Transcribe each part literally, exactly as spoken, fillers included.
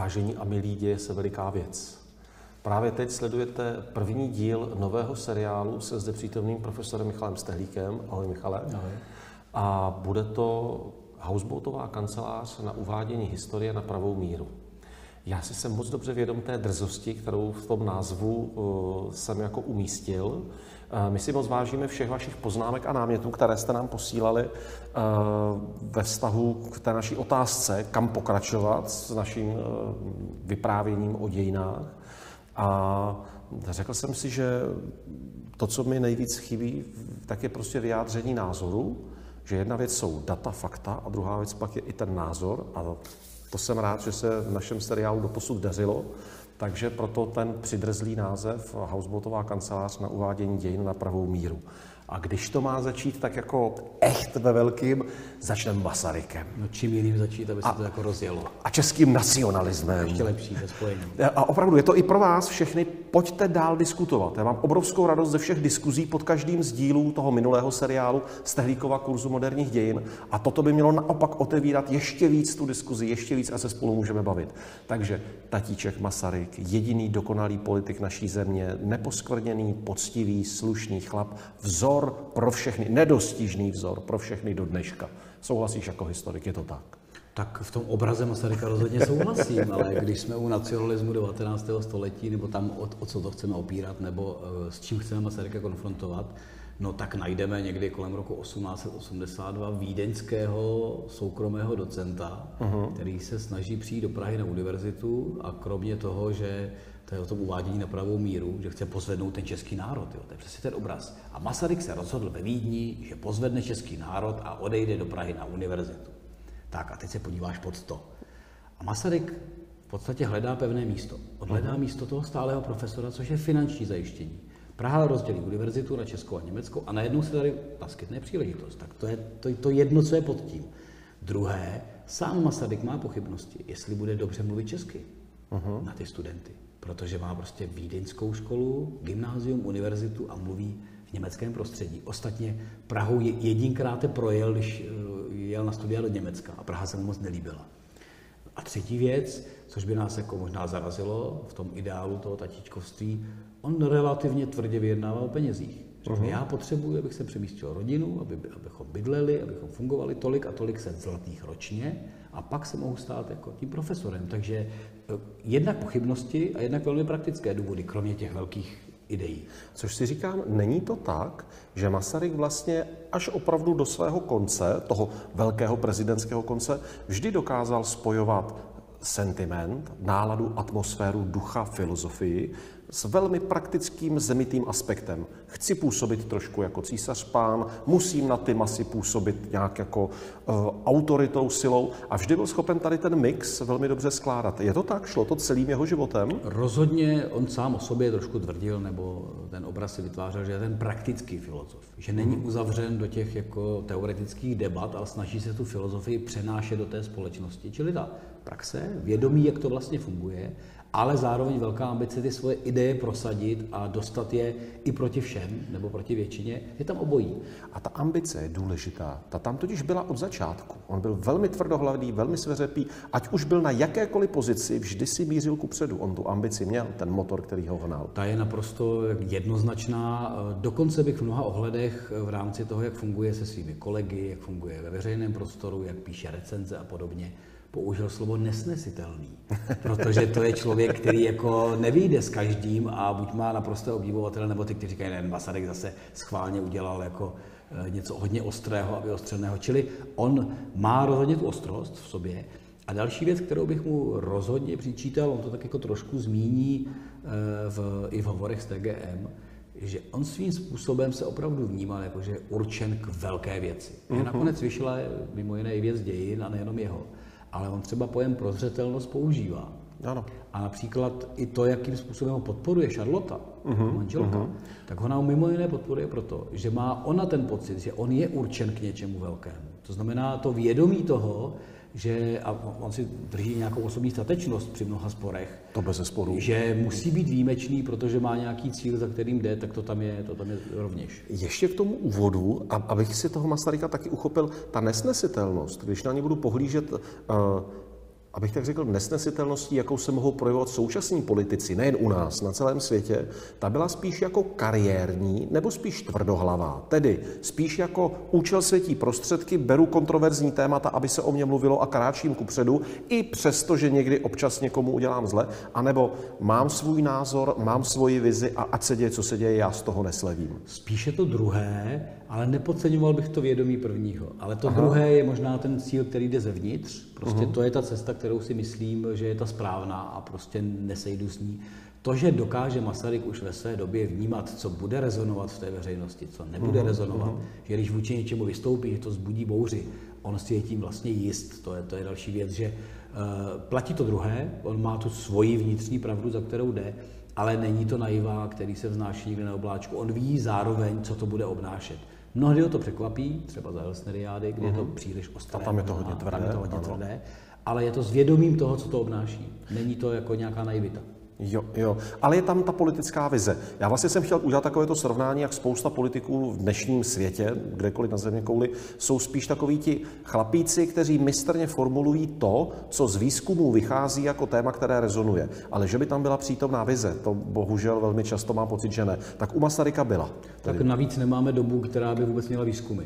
Vážení a milí, děje se veliká věc. Právě teď sledujete první díl nového seriálu se zde přítomným profesorem Michalem Stehlíkem. Ahoj, Michale. Ahoj. A bude to Hausbotová kancelář na uvádění historie na pravou míru. Já si jsem moc dobře vědom té drzosti, kterou v tom názvu uh, jsem jako umístil. My si moc vážíme všech vašich poznámek a námětů, které jste nám posílali ve vztahu k té naší otázce, kam pokračovat s naším vyprávěním o dějinách. A řekl jsem si, že to, co mi nejvíc chybí, tak je prostě vyjádření názoru, že jedna věc jsou data, fakta a druhá věc pak je i ten názor. A to jsem rád, že se v našem seriálu doposud dařilo. Takže proto ten přidrzlý název Hausbotová kancelář na uvádění dějin na pravou míru. A když to má začít tak jako echt ve velkým, začneme Masarykem. No čím jiným začít, aby se a, to jako rozjelo. A českým nacionalismem. Ještě lepší ve spojení. A opravdu je to i pro vás všechny, pojďte dál diskutovat. Já mám obrovskou radost ze všech diskuzí pod každým z dílů toho minulého seriálu Stehlíkova kurzu moderních dějin. A toto by mělo naopak otevírat ještě víc tu diskuzi, ještě víc a se spolu můžeme bavit. Takže tatíček Masaryk, jediný dokonalý politik naší země, neposkvrněný, poctivý, slušný chlap, vzor pro všechny, nedostižný vzor pro všechny do dneška. Souhlasíš jako historik, je to tak? Tak v tom obraze Masaryka rozhodně souhlasím, ale když jsme u nacionalismu devatenáctého století, nebo tam o, o co to chceme opírat, nebo s čím chceme Masaryka konfrontovat, no tak najdeme někdy kolem roku osmnáct set osmdesát dva vídeňského soukromého docenta, uh-huh. který se snaží přijít do Prahy na univerzitu a kromě toho, že to je o tom uvádění na pravou míru, že chce pozvednout ten český národ. Jo. To je přesně ten obraz. A Masaryk se rozhodl ve Vídni, že pozvedne český národ a odejde do Prahy na univerzitu. Tak a teď se podíváš pod to. A Masaryk v podstatě hledá pevné místo. On hledá místo toho stálého profesora, což je finanční zajištění. Praha rozdělí univerzitu na Českou a Německou a najednou se tady naskytne příležitost. Tak to je to, to jedno, co je pod tím. Druhé, sám Masaryk má pochybnosti, jestli bude dobře mluvit česky uh-huh. na ty studenty. Protože má prostě vídeňskou školu, gymnázium, univerzitu a mluví v německém prostředí. Ostatně Prahou jedinkrát projel, když jel na studia do Německa a Praha se mu moc nelíbila. A třetí věc, což by nás jako možná zarazilo v tom ideálu toho tatíčkovství, on relativně tvrdě vyjednával o penězích. Uhum. Já potřebuji, abych se přemístil rodinu, aby, abychom bydleli, abychom fungovali tolik a tolik set zlatých ročně a pak se mohu stát jako tím profesorem. Takže jednak pochybnosti a jednak velmi praktické důvody, kromě těch velkých ideí. Což si říkám, není to tak, že Masaryk vlastně až opravdu do svého konce, toho velkého prezidentského konce, vždy dokázal spojovat sentiment, náladu, atmosféru, ducha, filozofii s velmi praktickým zemitým aspektem. Chci působit trošku jako císař pán, musím na ty masy působit nějak jako uh, autoritou, silou a vždy byl schopen tady ten mix velmi dobře skládat. Je to tak? Šlo to celým jeho životem? Rozhodně on sám o sobě trošku tvrdil, nebo ten obraz si vytvářel, že je ten praktický filozof. Že není uzavřen do těch jako teoretických debat, ale snaží se tu filozofii přenášet do té společnosti. Čili ta praxe, vědomí, jak to vlastně funguje, ale zároveň velká ambice ty svoje ideje prosadit a dostat je i proti všem, nebo proti většině, je tam obojí. A ta ambice je důležitá. Ta tam totiž byla od začátku. On byl velmi tvrdohlavý, velmi sveřepý, ať už byl na jakékoliv pozici, vždy si mířil kupředu. On tu ambici měl, ten motor, který ho hnal. Ta je naprosto jednoznačná. Dokonce bych v mnoha ohledech v rámci toho, jak funguje se svými kolegy, jak funguje ve veřejném prostoru, jak píše recenze a podobně, použil slovo nesnesitelný, protože to je člověk, který jako nevyjde s každým a buď má naprosto obdivovatele, nebo ty, kteří říkají, ne, Masaryk zase schválně udělal jako něco hodně ostrého a vyostřeného. Čili on má rozhodně tu ostrost v sobě. A další věc, kterou bych mu rozhodně přičítal, on to tak jako trošku zmíní v, i v hovorech s T G M, že on svým způsobem se opravdu vnímal, jako že je určen k velké věci. Mm-hmm. Nakonec vyšla mimo jiné i věc dějin a nejenom jeho. Ale on třeba pojem prozřetelnost používá. Ano. A například i to, jakým způsobem ho podporuje Charlotte, uh-huh, manželka, uh-huh. tak ona ho mimo jiné podporuje proto, že má ona ten pocit, že on je určen k něčemu velkému. To znamená to vědomí toho, že a on si drží nějakou osobní statečnost při mnoha sporech. To bezesporu. Že musí být výjimečný, protože má nějaký cíl, za kterým jde, tak to tam je, to tam je rovněž. Ještě k tomu úvodu, abych si toho Masaryka taky uchopil, ta nesnesitelnost, když na ně budu pohlížet uh, abych tak řekl, nesnesitelností, jakou se mohou projevovat současní politici, nejen u nás, na celém světě, ta byla spíš jako kariérní nebo spíš tvrdohlavá. Tedy spíš jako účel světí prostředky, beru kontroverzní témata, aby se o mě mluvilo a kráčím kupředu, i přesto, že někdy občas někomu udělám zle, anebo mám svůj názor, mám svoji vizi a ať se děje, co se děje, já z toho neslevím. Spíše to druhé, ale nepodceňoval bych to vědomí prvního. Ale to Aha. druhé je možná ten cíl, který jde zevnitř. Prostě uh-huh. to je ta cesta, kterou si myslím, že je ta správná a prostě nesejdu s ní. To, že dokáže Masaryk už ve své době vnímat, co bude rezonovat v té veřejnosti, co nebude uh-huh. rezonovat, uh-huh. že když vůči něčemu vystoupí, že to zbudí bouři, on si je tím vlastně jist. To je, to je další věc, že uh, platí to druhé, on má tu svoji vnitřní pravdu, za kterou jde, ale není to naivá, který se vznáší někde na obláčku. On ví zároveň, co to bude obnášet. Mnohdy ho to překvapí, třeba za Hilsneriády, kde uh-huh. je to příliš ostré. A tam je to hodně tvrdé. Tam je to hodně tvrdé. Ale je to zvědomím toho, co to obnáší. Není to jako nějaká naivita. Jo, jo, ale je tam ta politická vize. Já vlastně jsem chtěl udělat takovéto srovnání, jak spousta politiků v dnešním světě, kdekoliv na zeměkouli, jsou spíš takoví ti chlapíci, kteří mistrně formulují to, co z výzkumů vychází jako téma, které rezonuje. Ale že by tam byla přítomná vize, to bohužel velmi často mám pocit, že ne. Tak u Masaryka byla. Tedy. Tak navíc nemáme dobu, která by vůbec měla výzkumy.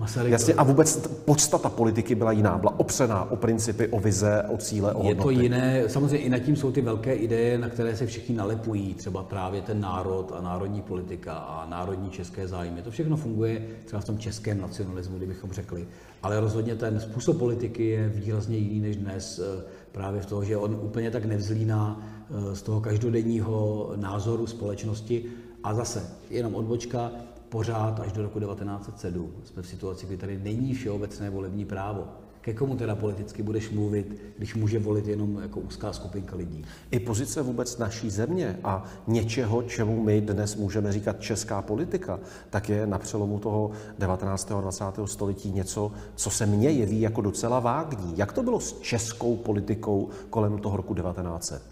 Masaryk Jasně, a vůbec podstata politiky byla jiná, byla opřená o principy, o vize, o cíle, o hodnoty. Je to jiné, samozřejmě i nad tím jsou ty velké ideje, na které se všichni nalepují, třeba právě ten národ a národní politika a národní české zájmy. To všechno funguje třeba v tom českém nacionalismu, kdybychom řekli, ale rozhodně ten způsob politiky je výrazně jiný než dnes, právě v tom, že on úplně tak nevzlíná z toho každodenního názoru společnosti. A zase, jenom odbočka, pořád až do roku devatenáct set sedm jsme v situaci, kdy tady není všeobecné volební právo. Ke komu teda politicky budeš mluvit, když může volit jenom jako úzká skupinka lidí? I pozice vůbec naší země a něčeho, čemu my dnes můžeme říkat česká politika, tak je na přelomu toho devatenáctého a dvacátého století něco, co se mně jeví jako docela vágní. Jak to bylo s českou politikou kolem toho roku devatenáct set?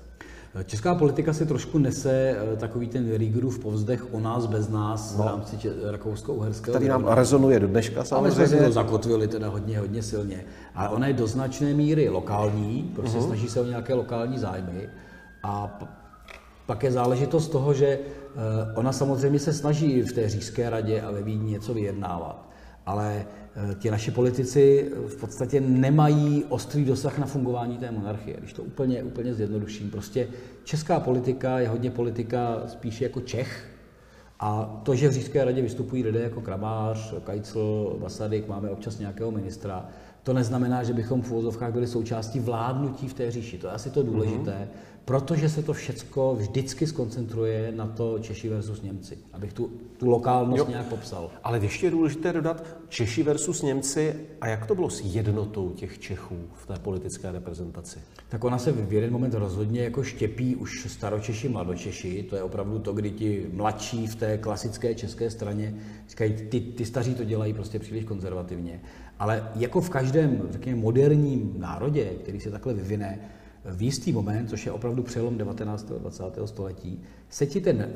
Česká politika si trošku nese takový ten Riegerův povzdech o nás bez nás no. v rámci rakousko-uherského. Tady nám rezonuje do dneška samozřejmě. Ale jsme to zakotvili teda hodně, hodně silně. Ale ona je do značné míry lokální, prostě uh-huh. snaží se o nějaké lokální zájmy. A pak je záležitost toho, že ona samozřejmě se snaží v té Říšské radě a ve Vídni něco vyjednávat. Ale ti naši politici v podstatě nemají ostrý dosah na fungování té monarchie. Když to úplně, úplně zjednoduším, prostě česká politika je hodně politika spíše jako Čech. A to, že v Říšské radě vystupují lidé jako Kramář, Kajcl, Vasadyk, máme občas nějakého ministra, to neznamená, že bychom v uvozovkách byli součástí vládnutí v té říši. To je asi to důležité, mm-hmm. protože se to všecko vždycky skoncentruje na to Češi versus Němci. Abych tu, tu lokálnost jo. nějak popsal. Ale ještě je důležité dodat Češi versus Němci. A jak to bylo s jednotou těch Čechů v té politické reprezentaci? Tak ona se v jeden moment rozhodně jako štěpí už staročeši, mladočeši. To je opravdu to, kdy ti mladší v té klasické české straně říkají, ty, ty staří to dělají prostě příliš konzervativně. Ale jako v každém, řekněme, moderním národě, který se takhle vyvine, v jistý moment, což je opravdu přelom devatenáctého a dvacátého století, se ti ten e,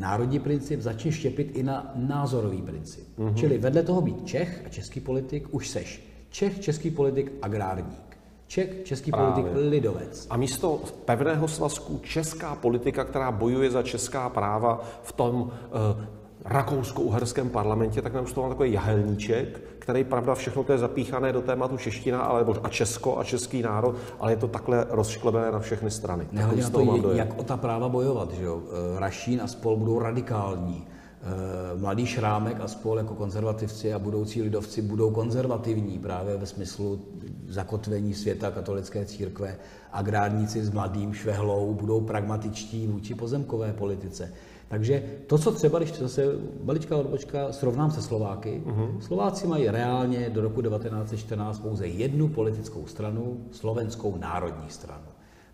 národní princip začne štěpit i na názorový princip. Mm-hmm. Čili vedle toho být Čech a český politik už seš. Čech, český politik, agrárník. Čech, český právě. Politik, lidovec. A místo pevného svazku česká politika, která bojuje za česká práva v tom e, rakousko-uherském parlamentě, tak nám už to má takový jahelníček, který, pravda, všechno to je zapíchané do tématu čeština ale, a Česko a český národ, ale je to takhle rozšklebené na všechny strany. Nehledě na to, je, jak o ta práva bojovat, že jo? Rašín a spol budou radikální. Mladý Šrámek a spol jako konzervativci a budoucí lidovci budou konzervativní právě ve smyslu zakotvení světa katolické církve. Agrárníci s mladým Švehlou budou pragmatičtí vůči pozemkové politice. Takže to, co třeba, když zase maličká odbočka, srovnám se Slováky. Uhum. Slováci mají reálně do roku devatenáct set čtrnáct pouze jednu politickou stranu, Slovenskou národní stranu.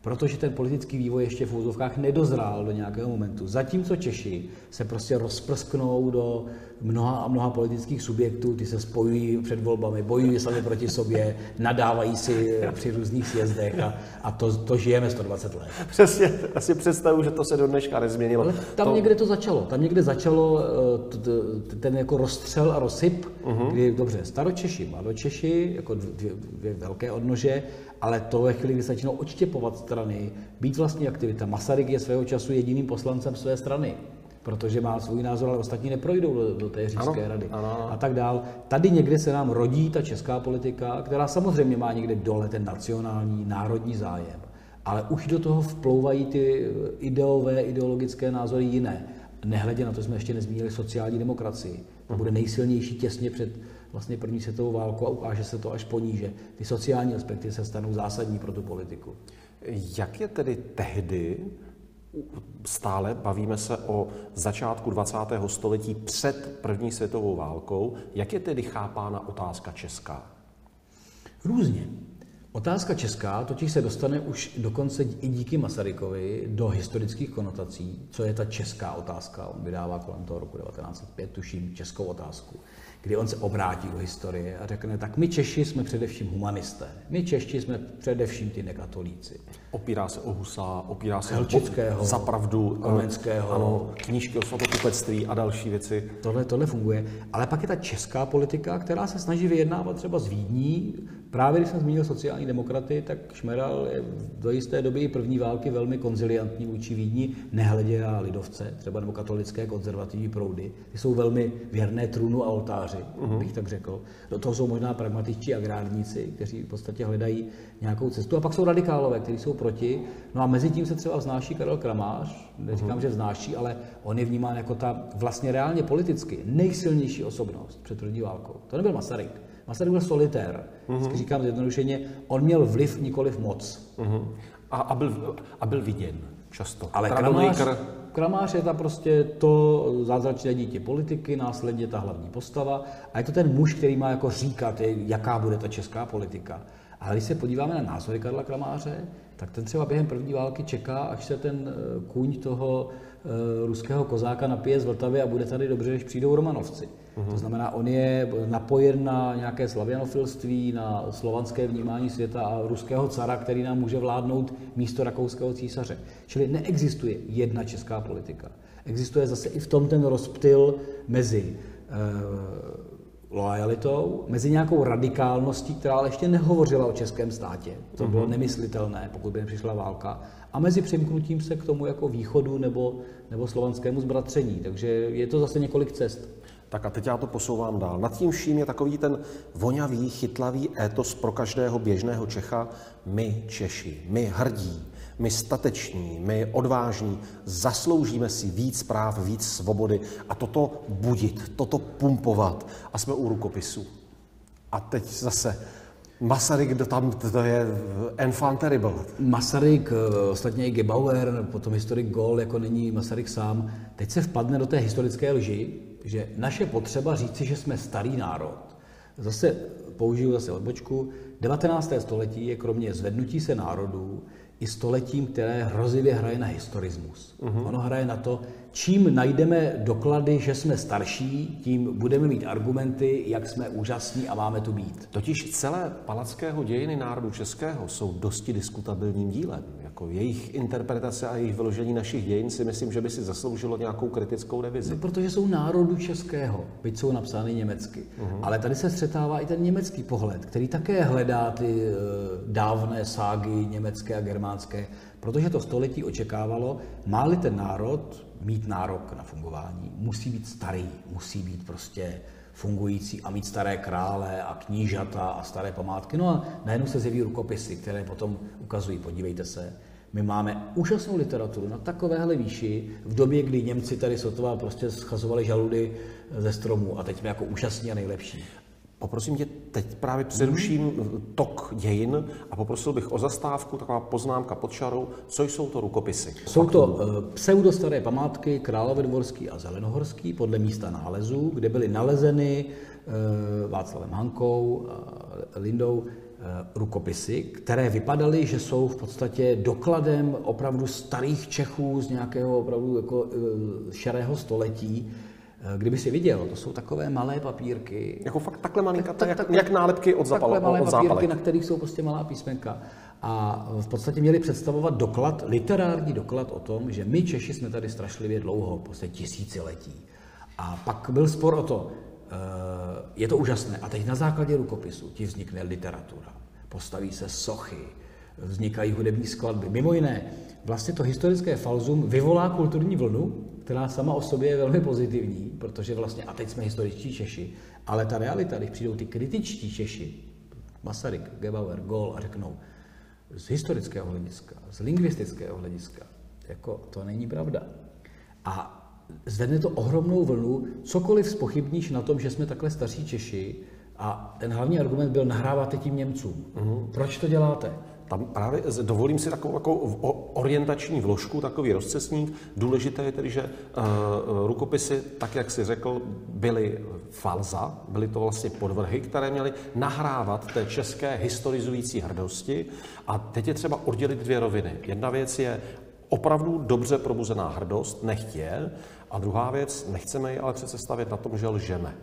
Protože ten politický vývoj ještě v úzovkách nedozrál do nějakého momentu. Zatímco Češi se prostě rozprsknou do mnoha a mnoha politických subjektů, ty se spojují před volbami, bojují sami proti sobě, nadávají si při různých sjezdech a, a to, to žijeme sto dvacet let. Přesně, asi představu, že to se do dneška nezměnilo. Ale tam to... někde to začalo, tam někde začalo ten jako rozstřel a rozsyp, uh-huh. kdy dobře, staročeši, mladočeši, jako dvě, dvě velké odnože, ale to ve chvíli, kdy se začnou odštěpovat strany, být vlastní aktivita. Masaryk je svého času jediným poslancem své strany, protože má svůj názor, ale ostatní neprojdou do, do té říšské rady ano. a tak dál. Tady někde se nám rodí ta česká politika, která samozřejmě má někde dole ten nacionální, národní zájem, ale už do toho vplouvají ty ideové, ideologické názory jiné. Nehledě na to, jsme ještě nezmínili sociální demokracii. To bude nejsilnější těsně před vlastně první světovou válkou a ukáže se to až poníže. Ty sociální aspekty se stanou zásadní pro tu politiku. Jak je tedy tehdy, stále bavíme se o začátku dvacátého století před první světovou válkou, jak je tedy chápána otázka česká? Různě. Otázka česká totiž se dostane už dokonce i díky Masarykovi do historických konotací, co je ta česká otázka. On vydává kolem toho roku devatenáct set pět, tuším, českou otázku, kdy on se obrátí do historie a řekne, tak my Češi jsme především humanisté, my Češi jsme především ty nekatolíci. Opírá se o Husa, opírá se Chelčického, Zapravdu, Komenského, ano, knížky o svatokupectví a další věci. Tohle, tohle funguje, ale pak je ta česká politika, která se snaží vyjednávat třeba z Vídní. Právě když jsem zmínil sociální demokraty, tak Šmeral je do jisté doby i první války velmi konziliantní vůči Vídni, nehledě na lidovce, třeba nebo katolické konzervativní proudy. Ty jsou velmi věrné trůnu a oltáři, uh-huh. bych tak řekl. Do toho jsou možná pragmatičtí agrárníci, kteří v podstatě hledají nějakou cestu. A pak jsou radikálové, kteří jsou proti. No a mezi tím se třeba vznáší Karel Kramář, neříkám, uh-huh. že vznáší, ale on je vnímán jako ta vlastně reálně politicky nejsilnější osobnost před první válkou. To nebyl Masaryk. Masaryk byl solitér, vždycky říkám zjednodušeně, on měl vliv, nikoliv moc. Uh-huh. A, a, byl, a byl viděn často. Ale Kramář, Kramář je ta prostě to zázračné dítě politiky, následně ta hlavní postava. A je to ten muž, který má jako říkat, jaká bude ta česká politika. Ale když se podíváme na názory Karla Kramáře, tak ten třeba během první války čeká, až se ten kůň toho ruského kozáka napije z Vltavy a bude tady dobře, než přijdou Romanovci. Uhum. To znamená, on je napojen na nějaké slavianofilství, na slovanské vnímání světa a ruského cara, který nám může vládnout místo rakouského císaře. Čili neexistuje jedna česká politika. Existuje zase i v tom ten rozptyl mezi uh, loajalitou, mezi nějakou radikálností, která ale ještě nehovořila o českém státě. To bylo nemyslitelné, pokud by nepřišla válka. A mezi přimknutím se k tomu jako východu nebo, nebo slovanskému zbratření. Takže je to zase několik cest. Tak a teď já to posouvám dál. Nad tím vším je takový ten vonavý, chytlavý étos pro každého běžného Čecha. My Češi, my hrdí, my stateční, my odvážní, zasloužíme si víc práv, víc svobody a toto budit, toto pumpovat. A jsme u rukopisu. A teď zase Masaryk, do tam, to je enfant terrible. Masaryk, ostatně i Gebauer, potom historik Goll, jako není Masaryk sám, teď se vpadne do té historické lži, že naše potřeba říci, že jsme starý národ. Zase použiju zase odbočku. devatenácté století je kromě zvednutí se národů i stoletím, které hrozivě hraje na historismus. Uhum. Ono hraje na to, čím najdeme doklady, že jsme starší, tím budeme mít argumenty, jak jsme úžasní a máme tu být. Totiž celé palackého dějiny národu českého jsou dosti diskutabilním dílem. Jako jejich interpretace a jejich vyložení našich dějin si myslím, že by si zasloužilo nějakou kritickou revizi. No, protože jsou národu českého, byť jsou napsány německy. Uhum. Ale tady se střetává i ten německý pohled, který také hledá ty uh, dávné ságy německé a germánské, protože to století očekávalo, má-li ten národ mít nárok na fungování, musí být starý, musí být prostě fungující a mít staré krále a knížata a staré památky. No a najednou se zjeví rukopisy, které potom ukazují, podívejte se, my máme úžasnou literaturu na takovéhle výši, v době, kdy Němci tady sotva prostě schazovali žaludy ze stromů a teď jsme jako úžasní a nejlepší. Poprosím tě, teď právě přeruším tok dějin a poprosil bych o zastávku, taková poznámka pod čarou, co jsou to rukopisy. Jsou to pseudostaré památky Královédvorský a Zelenohorský podle místa nálezů, kde byly nalezeny Václavem Hankou a Lindou rukopisy, které vypadaly, že jsou v podstatě dokladem opravdu starých Čechů z nějakého opravdu jako šerého století. Kdyby si viděl, to jsou takové malé papírky. Jako fakt takhle malinká, tak, tak, jak nálepky od zapalek. Takhle malé od papírky, zapalek. Na kterých jsou prostě malá písmenka. A v podstatě měli představovat doklad, literární doklad o tom, že my Češi jsme tady strašlivě dlouho, prostě tisíciletí. A pak byl spor o to, je to úžasné. A teď na základě rukopisu ti vznikne literatura. Postaví se sochy, vznikají hudební skladby. Mimo jiné, vlastně to historické falzum vyvolá kulturní vlnu, která sama o sobě je velmi pozitivní, protože vlastně, a teď jsme historičtí Češi, ale ta realita, když přijdou ty kritičtí Češi, Masaryk, Gebauer, Goll a řeknou z historického hlediska, z lingvistického hlediska, jako to není pravda. A zvedne to ohromnou vlnu, cokoliv zpochybníš na tom, že jsme takhle staří Češi, a ten hlavní argument byl, nahráváte tím Němcům. Mm-hmm. Proč to děláte? Tam právě dovolím si takovou, takovou orientační vložku, takový rozcesník. Důležité je tedy, že uh, rukopisy, tak jak jsi řekl, byly falza, byly to vlastně podvrhy, které měly nahrávat té české historizující hrdosti. A teď je třeba oddělit dvě roviny. Jedna věc je opravdu dobře probuzená hrdost, nechť je, a druhá věc, nechceme ji ale přece stavět na tom, že lžeme.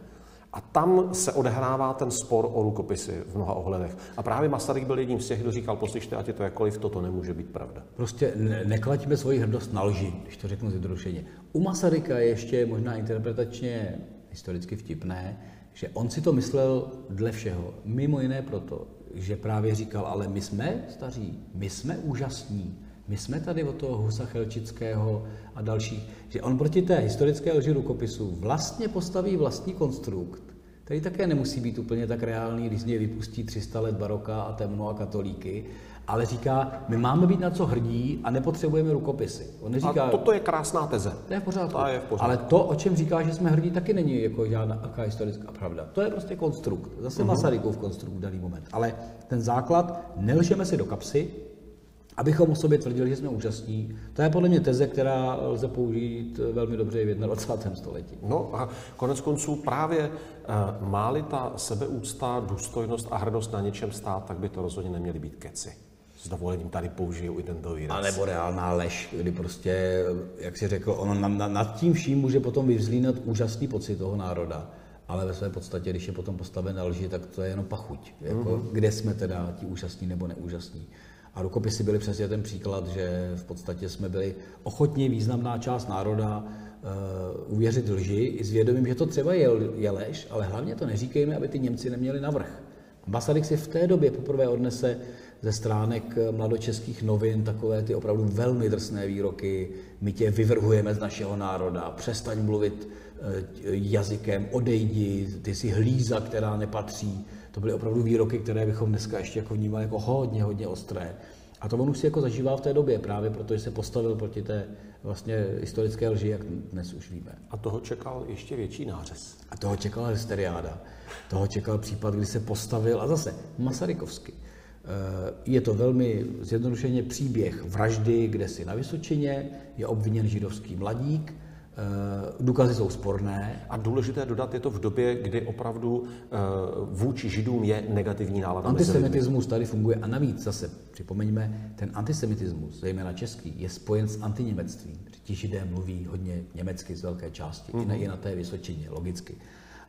A tam se odehrává ten spor o rukopisy v mnoha ohledech. A právě Masaryk byl jedním z těch, kdo říkal, poslyšte, ať je to jakkoliv, toto nemůže být pravda. Prostě neklaďme svoji hrdost na lži, když to řeknu zjednodušeně. U Masaryka je ještě možná interpretačně historicky vtipné, že on si to myslel dle všeho, mimo jiné proto, že právě říkal, ale my jsme staří, my jsme úžasní. My jsme tady od toho Husa, Chelčického a dalších, že on proti té historické lži rukopisu vlastně postaví vlastní konstrukt, který také nemusí být úplně tak reálný, když z něj vypustí tři sta let baroka a temno a katolíky, ale říká, my máme být na co hrdí a nepotřebujeme rukopisy. On neříká, a toto je krásná teze. To je v pořádku. Ta je v pořádku. Ale to, o čem říká, že jsme hrdí, taky není jako žádná historická pravda. To je prostě konstrukt. Zase uh-huh. Masarykův konstrukt v daný moment. Ale ten základ, nelžeme si do kapsy, abychom o sobě tvrdili, že jsme úžasní. To je podle mě teze, která lze použít velmi dobře i v dvacátém prvním století. No a konec konců právě uh, má-li ta sebeúcta, důstojnost a hrdost na něčem stát, tak by to rozhodně neměly být keci. S dovolením tady použiju i tento výraz. A nebo reálná lež, kdy prostě, jak si řekl, ono na, na, nad tím vším může potom vyvzlínat úžasný pocit toho národa. Ale ve své podstatě, když je potom postaven na lži, tak to je jenom pachuť. Jako, mm-hmm. Kde jsme teda ti úžasní nebo neúžasní? A rukopisy byly přesně ten příklad, že v podstatě jsme byli ochotní významná část národa uh, uvěřit lži i s vědomím, že to třeba je, je lež, ale hlavně to neříkejme, aby ty Němci neměli navrch. Masaryk si v té době poprvé odnese ze stránek mladočeských novin takové ty opravdu velmi drsné výroky. My tě vyvrhujeme z našeho národa, přestaň mluvit uh, jazykem, odejdi, ty jsi hlíza, která nepatří. To byly opravdu výroky, které bychom dneska ještě jako vnímali jako hodně, hodně ostré. A to on už si jako zažívá v té době právě, protože se postavil proti té vlastně historické lži, jak dnes už víme. A toho čekal ještě větší nářez. A toho čekala Hilsneriáda. Toho čekal případ, kdy se postavil, a zase masarykovsky. Je to velmi zjednodušeně příběh vraždy, kde si na Vysočině je obviněn židovský mladík. Důkazy jsou sporné. A důležité dodat, je to v době, kdy opravdu vůči židům je negativní nálada. Antisemitismus tady funguje a navíc zase připomeňme, ten antisemitismus, zejména český, je spojen s antiněmectvím. Ti židé mluví hodně německy z velké části, mm-hmm. i na té Vysočině, logicky.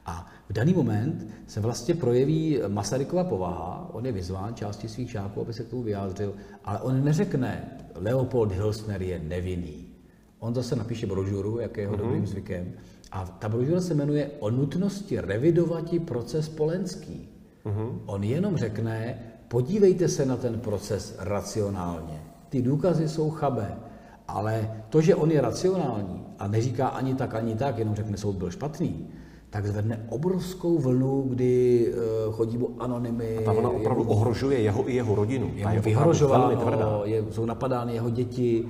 A v daný moment se vlastně projeví Masarykova povaha, on je vyzván části svých žáků, aby se k tomu vyjádřil, ale on neřekne, Leopold Hilsner je nevinný. On zase napíše brožuru, jak je jeho mm-hmm. dobrým zvykem. A ta brožura se jmenuje O nutnosti revidovati proces Polenský. Mm-hmm. On jenom řekne, podívejte se na ten proces racionálně. Ty důkazy jsou chabé, ale to, že on je racionální a neříká ani tak, ani tak, jenom řekne, soud byl špatný, tak zvedne obrovskou vlnu, kdy uh, chodí mu anonymy. A ta vlna opravdu jeho, ohrožuje jeho i jeho rodinu. Je, je vyhrožováno, je, jsou napadány jeho děti.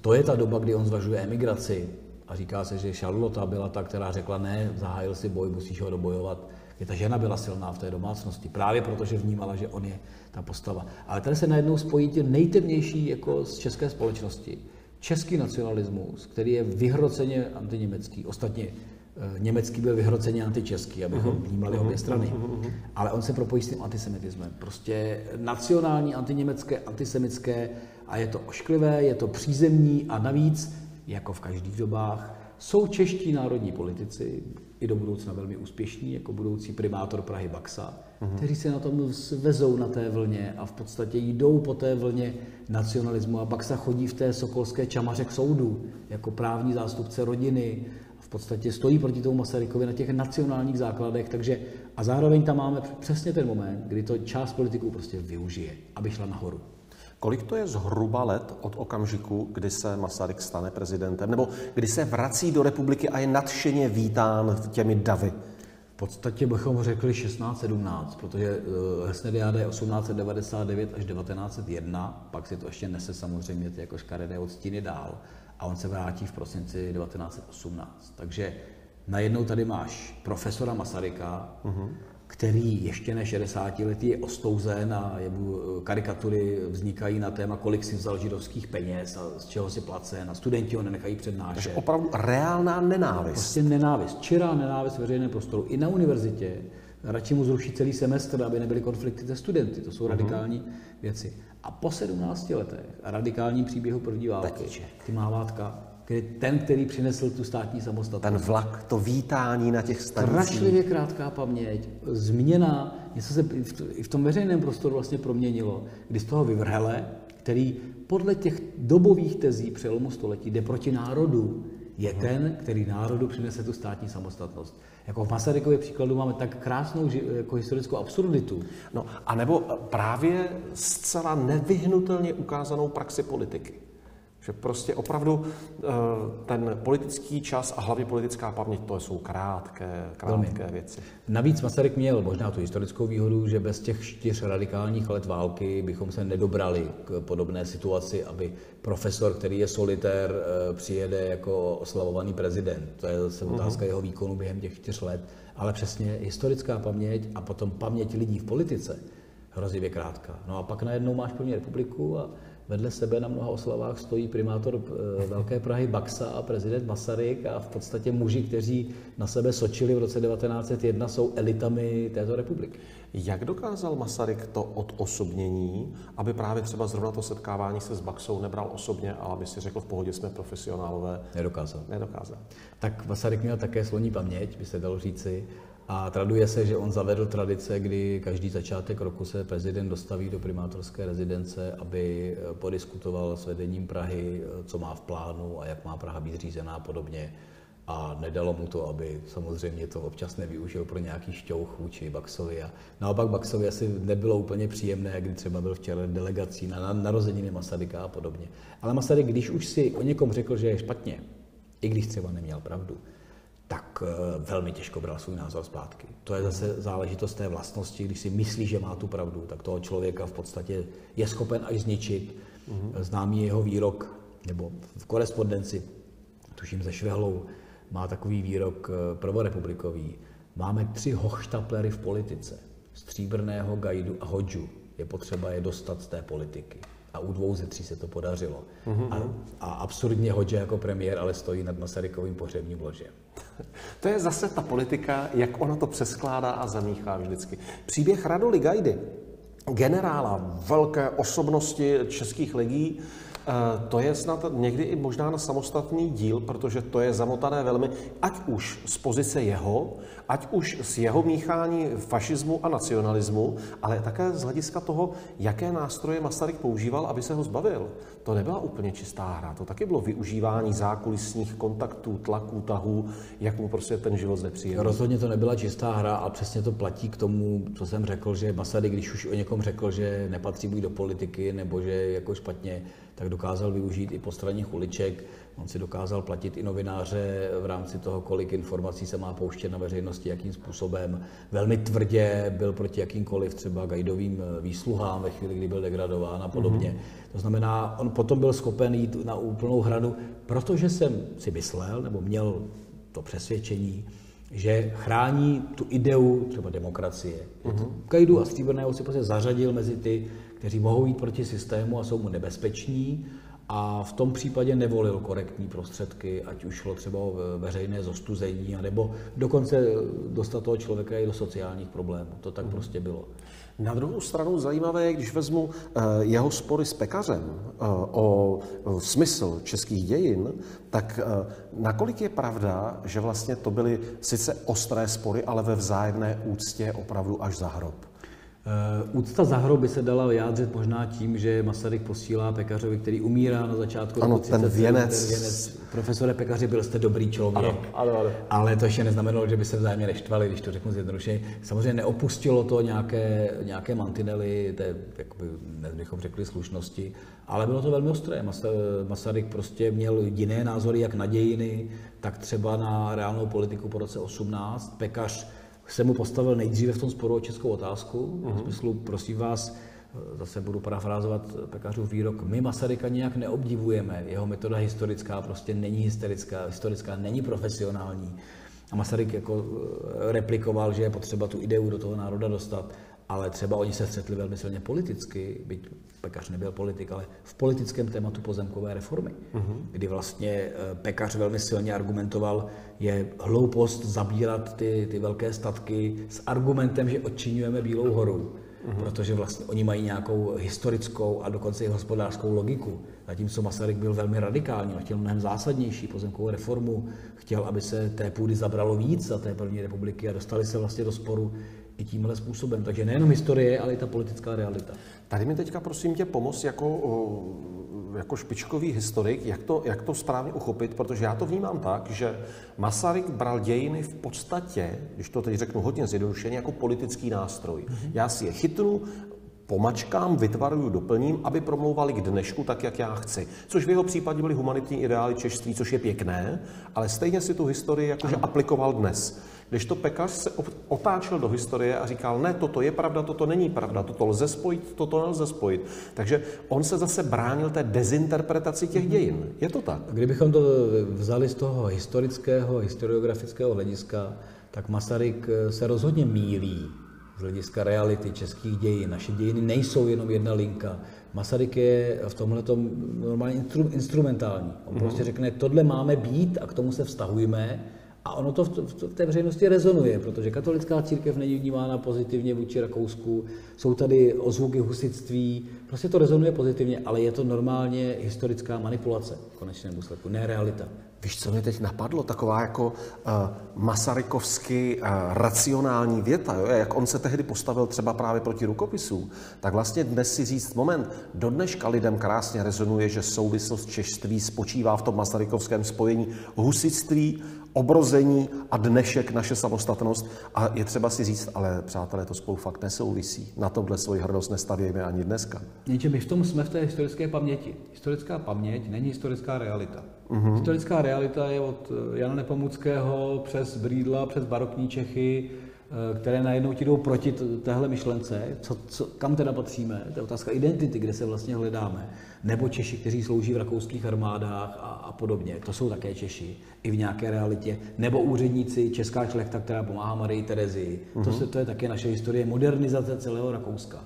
To je ta doba, kdy on zvažuje emigraci a říká se, že Charlotte byla ta, která řekla ne, zahájil si boj, musíš ho dobojovat. Je ta žena byla silná v té domácnosti, právě protože vnímala, že on je ta postava. Ale tady se najednou spojí ti nejtemnější jako z české společnosti. Český nacionalismus, který je vyhroceně antiněmecký. Ostatně německý byl vyhroceně antičeský, abychom vnímali obě strany. Ale on se propojí s tím antisemitismem. Prostě nacionální, antiněmecké, antisemické. A je to ošklivé, je to přízemní a navíc, jako v každých dobách, Jsou čeští národní politici, i do budoucna velmi úspěšní, jako budoucí primátor Prahy Baxa, mm-hmm. kteří se na tom svezou na té vlně a v podstatě jdou po té vlně nacionalismu. A Baxa chodí v té sokolské čamaře k soudu jako právní zástupce rodiny. V podstatě stojí proti tomu Masarykovi na těch nacionálních základech, takže a zároveň tam máme přesně ten moment, kdy to část politiků prostě využije, aby šla nahoru. Kolik to je zhruba let od okamžiku, kdy se Masaryk stane prezidentem, nebo kdy se vrací do republiky a je nadšeně vítán těmi davy? V podstatě bychom řekli šestnáct sedmnáct, protože Hilsneriáda je osmnáct devadesát devět až devatenáct set jedna, pak si to ještě nese samozřejmě ty jako škaredé odstíny dál a on se vrátí v prosinci devatenáct set osmnáct. Takže najednou tady máš profesora Masaryka, uh-huh. který ještě ne šedesátiletý je ostouzen a jemu karikatury vznikají na téma, kolik si vzal židovských peněz a z čeho si placen a studenti ho nenechají přednášet. Takže opravdu reálná nenávist. Prostě nenávist, čirá nenávist veřejného prostoru. I na univerzitě radši mu zruší celý semestr, aby nebyly konflikty se studenty. To jsou radikální uh-huh. věci. A po sedmnácti letech a radikálním příběhu první války, ty mávátka, kdy ten, který přinesl tu státní samostatnost. Ten vlak, to vítání na těch stanicích. Strašlivě krátká paměť, změna, něco se i v tom veřejném prostoru vlastně proměnilo, kdy z toho vyvrhele, který podle těch dobových tezí přelomu století jde proti národu, je hmm. ten, který národu přinese tu státní samostatnost. Jako v Masarykově příkladu máme tak krásnou jako historickou absurditu. No, a nebo právě zcela nevyhnutelně ukázanou praxi politiky. Že prostě opravdu ten politický čas a hlavně politická paměť, to jsou krátké, krátké věci. Navíc Masaryk měl možná tu historickou výhodu, že bez těch čtyř radikálních let války bychom se nedobrali k podobné situaci, aby profesor, který je solitér, přijede jako oslavovaný prezident. To je zase otázka uh-huh. jeho výkonu během těch čtyř let. Ale přesně historická paměť a potom paměť lidí v politice hrozivě krátká. No a pak najednou máš první republiku a vedle sebe na mnoha oslavách stojí primátor Velké Prahy Baxa a prezident Masaryk a v podstatě muži, kteří na sebe sočili v roce devatenáct set jedna, jsou elitami této republiky. Jak dokázal Masaryk to odosobnění, aby právě třeba zrovna to setkávání se s Baxou nebral osobně, ale aby si řekl v pohodě, jsme profesionálové? Nedokázal. Nedokázal. Tak Masaryk měl také sloní paměť, by se dalo říci. A traduje se, že on zavedl tradice, kdy každý začátek roku se prezident dostaví do primátorské rezidence, aby podiskutoval s vedením Prahy, co má v plánu a jak má Praha být řízená a podobně. A nedalo mu to, aby samozřejmě to občas nevyužil pro nějaký šťouch vůči Baxovi. A naopak Baxovi asi nebylo úplně příjemné, kdy třeba byl včera delegací na narozeniny Masaryka a podobně. Ale Masaryk, když už si o někom řekl, že je špatně, i když třeba neměl pravdu, tak velmi těžko bral svůj názor zpátky. To je zase záležitost té vlastnosti, když si myslí, že má tu pravdu, tak toho člověka v podstatě je schopen až zničit. Známý jeho výrok, nebo v korespondenci, tuším ze Švehlou, má takový výrok prvorepublikový. Máme tři hochštaplery v politice. Stříbrného, Gajdu a Hodžu. Je potřeba je dostat z té politiky. A u dvou ze tří se to podařilo. Mm-hmm. A, a absurdně Hodža jako premiér, ale stojí nad Masarykovým pohřebním ložem. To je zase ta politika, jak ona to přeskládá a zamíchá vždycky. Příběh Radoly Gajdy, generála velké osobnosti českých legií, to je snad někdy i možná na samostatný díl, protože to je zamotané velmi, ať už z pozice jeho, ať už z jeho míchání fašismu a nacionalismu, ale také z hlediska toho, jaké nástroje Masaryk používal, aby se ho zbavil. To nebyla úplně čistá hra, to taky bylo využívání zákulisních kontaktů, tlaků, tahů, jak mu prostě ten život znepříjemnil. Rozhodně to nebyla čistá hra a přesně to platí k tomu, co jsem řekl, že Masaryk, když už o někom řekl, že nepatří buď do politiky, nebo že jako špatně, tak dokázal využít i postranních uliček. On si dokázal platit i novináře v rámci toho, kolik informací se má pouštět na veřejnosti, jakým způsobem. Velmi tvrdě byl proti jakýmkoliv třeba Gajdovým výsluhám ve chvíli, kdy byl degradován a podobně. Mm-hmm. To znamená, on potom byl schopen jít na úplnou hranu, protože jsem si myslel, nebo měl to přesvědčení, že chrání tu ideu třeba demokracie. Mm-hmm. Gajdu a Stříbrného si prostě zařadil mezi ty, kteří mohou jít proti systému a jsou mu nebezpeční. a v tom případě nevolil korektní prostředky, ať už šlo třeba o veřejné zostuzení, nebo dokonce dostat toho člověka i do sociálních problémů. To tak prostě bylo. Na druhou stranu zajímavé je, když vezmu jeho spory s Pekařem o smysl českých dějin, tak nakolik je pravda, že vlastně to byly sice ostré spory, ale ve vzájemné úctě opravdu až za hrob? Úcta za hrob by se dala vyjádřit možná tím, že Masaryk posílá Pekařovi, který umírá na začátku roku třicátého. Ano, ten věnec. ten věnec. Profesore Pekaři, byl jste dobrý člověk. Ano, ano, ano. Ale to ještě neznamenalo, že by se vzájemně neštvali, když to řeknu zjednodušeně. Samozřejmě neopustilo to nějaké, nějaké mantinely, té, jakoby, dnes bychom řekli, slušnosti, ale bylo to velmi ostré. Masaryk prostě měl jiné názory, jak na dějiny, tak třeba na reálnou politiku po roce osmnáct. Pekař se mu postavil nejdříve v tom sporu o českou otázku, v smyslu, prosím vás, zase budu parafrázovat Pekařův výrok, my Masaryka nějak neobdivujeme, jeho metoda historická prostě není hysterická, historická není profesionální. A Masaryk jako replikoval, že je potřeba tu ideu do toho národa dostat, ale třeba oni se střetli velmi silně politicky, byť Pekař nebyl politik, ale v politickém tématu pozemkové reformy, uh-huh. kdy vlastně Pekař velmi silně argumentoval, je hloupost zabírat ty, ty velké statky s argumentem, že odčiňujeme Bílou horu, uh-huh. protože vlastně oni mají nějakou historickou a dokonce i hospodářskou logiku. Zatímco Masaryk byl velmi radikální, chtěl mnohem zásadnější pozemkovou reformu, chtěl, aby se té půdy zabralo víc za té první republiky a dostali se vlastně do sporu i tímhle způsobem. Takže nejenom historie, ale i ta politická realita. Tady mi teďka prosím tě pomoct jako, jako špičkový historik, jak to, jak to správně uchopit, protože já to vnímám tak, že Masaryk bral dějiny v podstatě, když to teď řeknu hodně zjednodušeně, jako politický nástroj. Já si je chytnu, pomačkám, vytvaruju, doplním, aby promlouvali k dnešku tak, jak já chci. Což v jeho případě byly humanitní ideály češství, což je pěkné, ale stejně si tu historii jakože aplikoval dnes. Když to Pekař se otáčel do historie a říkal, ne, toto je pravda, toto není pravda, toto lze spojit, toto nelze spojit. Takže on se zase bránil té dezinterpretaci těch dějin. Je to tak? Kdybychom to vzali z toho historického, historiografického hlediska, tak Masaryk se rozhodně mýlí z hlediska reality českých dějin. Naše dějiny nejsou jenom jedna linka. Masaryk je v tomhletom normálně instru, instrumentální. On mm-hmm. prostě řekne, tohle máme být a k tomu se vztahujeme. A ono to v té veřejnosti rezonuje, protože katolická církev není vnímána pozitivně vůči Rakousku, jsou tady ozvuky husitství, prostě to rezonuje pozitivně, ale je to normálně historická manipulace v konečném důsledku, ne realita. Víš, co mě teď napadlo? Taková jako uh, masarykovsky uh, racionální věta, jo? Jak on se tehdy postavil třeba právě proti rukopisům, tak vlastně dnes si říct moment, do dneška lidem krásně rezonuje, že souvislost češství spočívá v tom masarykovském spojení husitství, obrození a dnešek naše samostatnost. A je třeba si říct, ale přátelé, to spolu fakt nesouvisí. Na tomhle svoji hrdost nestavějme ani dneska. Jenže my v tom jsme v té historické paměti. Historická paměť není historická realita. Uhum. Historická realita je od Jana Nepomuckého přes Brídla, přes barokní Čechy, které najednou ti jdou proti téhle myšlence, co, co, kam teda patříme, to je otázka identity, kde se vlastně hledáme, nebo Češi, kteří slouží v rakouských armádách a, a podobně, to jsou také Češi, i v nějaké realitě, nebo úředníci, česká šlechta, která pomáhá Marii Terezii, to, se, to je také naše historie, modernizace celého Rakouska,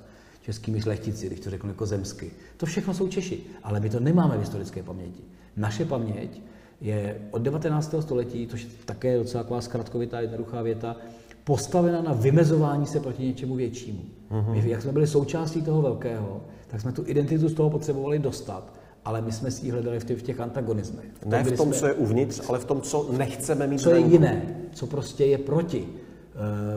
českými šlechtici, když to řeknu jako zemsky, to všechno jsou Češi, ale my to nemáme v historické paměti. Naše paměť je od devatenáctého století, což je také docela taková zkratkovitá jednoduchá věta, postavena na vymezování se proti něčemu většímu. Uhum. My, jak jsme byli součástí toho velkého, tak jsme tu identitu z toho potřebovali dostat, ale my jsme si ji hledali v těch antagonismech. V tom, ne v tom, jsme, co je uvnitř, ale v tom, co nechceme mít. Co je jiné, co prostě je proti.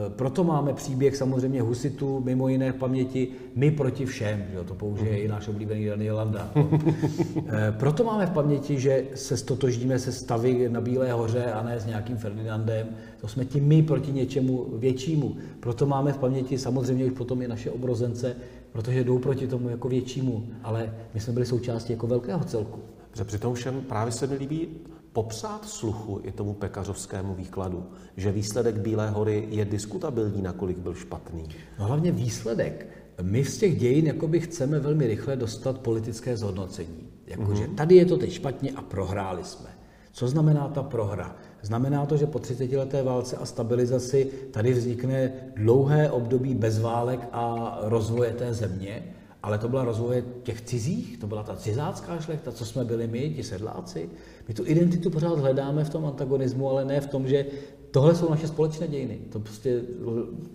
E, proto máme příběh samozřejmě husitů, mimo jiné v paměti, my proti všem, jo, to použije i náš oblíbený Daniel Landa. E, proto máme v paměti, že se stotožníme se stavy na Bílé hoře a ne s nějakým Ferdinandem, to jsme ti my proti něčemu většímu. Proto máme v paměti samozřejmě už potom i naše obrozence, protože jdou proti tomu jako většímu, ale my jsme byli součástí jako velkého celku. Že přitom všem právě se mi líbí popsat sluchu i tomu pekařovskému výkladu, že výsledek Bílé hory je diskutabilní, nakolik byl špatný. No hlavně výsledek. My z těch dějin jakoby chceme velmi rychle dostat politické zhodnocení. Jakože mm-hmm. tady je to teď špatně a prohráli jsme. Co znamená ta prohra? Znamená to, že po třicetileté válce a stabilizaci tady vznikne dlouhé období bez válek a rozvoje té země, Ale to byla rozvoje těch cizích, to byla ta cizácká šlechta, co jsme byli my, ti sedláci. My tu identitu pořád hledáme v tom antagonismu, ale ne v tom, že tohle jsou naše společné dějiny. To prostě...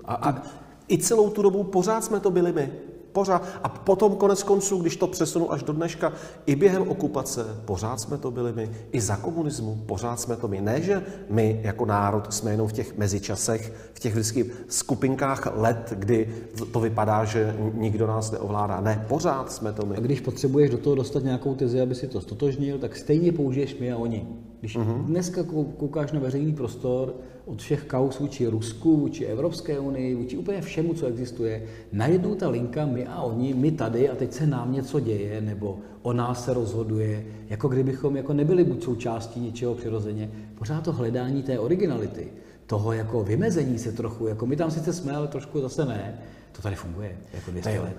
A, a... I celou tu dobu pořád jsme to byli my. Pořád. A potom konec konců, když to přesunu až do dneška, i během okupace, pořád jsme to byli my, i za komunismu, pořád jsme to my. Ne, že my jako národ jsme jenom v těch mezičasech, v těch vždycky skupinkách let, kdy to vypadá, že nikdo nás neovládá. Ne, pořád jsme to my. A když potřebuješ do toho dostat nějakou tezi, aby si to stotožnil, tak stejně použiješ my a oni. Když mm-hmm. dneska koukáš na veřejný prostor, od všech kauz vůči Rusku, vůči Evropské unii, vůči úplně všemu, co existuje, najednou ta linka my a oni, my tady a teď se nám něco děje, nebo o nás se rozhoduje, jako kdybychom jako nebyli buď součástí něčeho přirozeně. Pořád to hledání té originality, toho jako vymezení se trochu, jako my tam sice jsme, ale trošku zase ne, to tady funguje jako dvě stě let.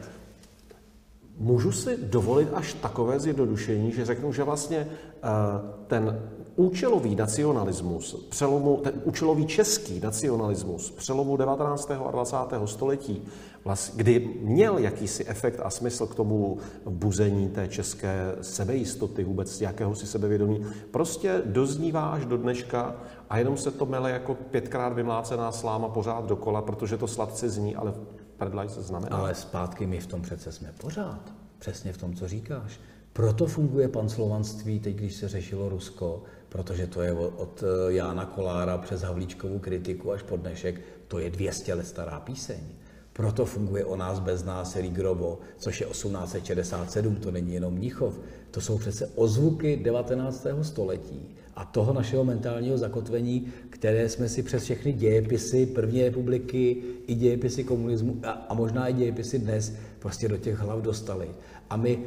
Můžu si dovolit až takové zjednodušení, že řeknu, že vlastně ten účelový nacionalismus, přelomu, ten účelový český nacionalismus přelomu devatenáctého a dvacátého století, kdy měl jakýsi efekt a smysl k tomu buzení té české sebejistoty, vůbec jakéhosi sebevědomí, prostě doznívá až do dneška a jenom se to mele jako pětkrát vymlácená sláma pořád dokola, protože to sladce zní, ale prdlaj se znamená. Ale zpátky my v tom přece jsme pořád, přesně v tom, co říkáš. Proto funguje panslovanství teď, když se řešilo Rusko, protože to je od Jana Kolára přes Havlíčkovu kritiku až po dnešek, to je dvě stě let stará píseň. Proto funguje O nás bez nás Rigrobo, což je osmnáct set šedesát sedm, to není jenom Mnichov. To jsou přece ozvuky devatenáctého století a toho našeho mentálního zakotvení, které jsme si přes všechny dějepisy první republiky, i dějepisy komunismu a, a možná i dějepisy dnes prostě do těch hlav dostali. A my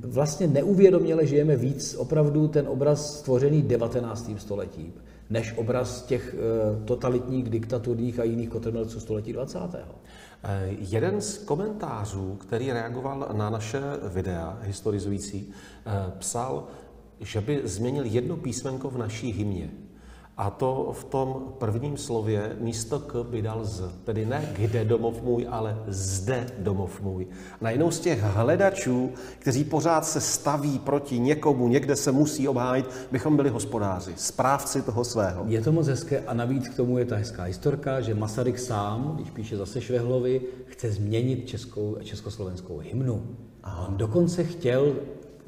vlastně neuvědoměle žijeme víc opravdu ten obraz stvořený devatenáctým stoletím, než obraz těch e, totalitních, diktaturních a jiných kotrmelců století dvacátého. Jeden z komentářů, který reagoval na naše videa historizující, psal, že by změnil jedno písmenko v naší hymně. A to v tom prvním slově místo k by dal z. Tedy ne kde domov můj, ale zde domov můj. Najednou z těch hledačů, kteří pořád se staví proti někomu, někde se musí obhájit, bychom byli hospodáři, správci toho svého. Je to moc hezké a navíc k tomu je ta hezká historka, že Masaryk sám, když píše zase Švehlovi, chce změnit českou, československou hymnu. A on dokonce chtěl...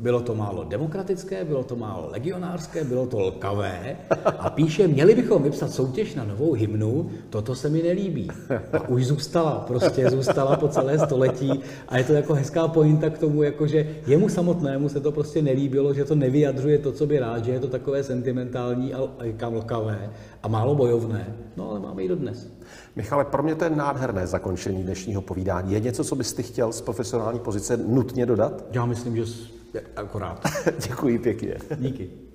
Bylo to málo demokratické, bylo to málo legionářské, bylo to lkavé a píše, měli bychom vypsat soutěž na novou hymnu, toto se mi nelíbí. A už zůstala, prostě zůstala po celé století a je to jako hezká pointa k tomu, jakože jemu samotnému se to prostě nelíbilo, že to nevyjadřuje to, co by rád, že je to takové sentimentální a lkavé a málo bojovné, no ale máme i dodnes. Michale, pro mě to je nádherné zakončení dnešního povídání. Je něco, co byste chtěl z profesionální pozice nutně dodat? Já myslím, že akorát. Děkuji pěkně. Díky.